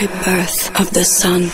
rebirth of the sun.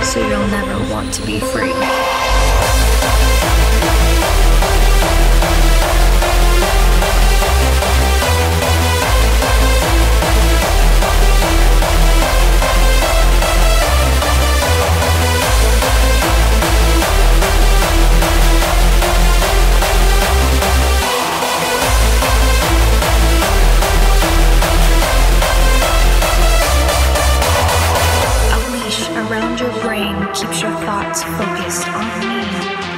So you'll never want to be free. Keeps your thoughts focused on me.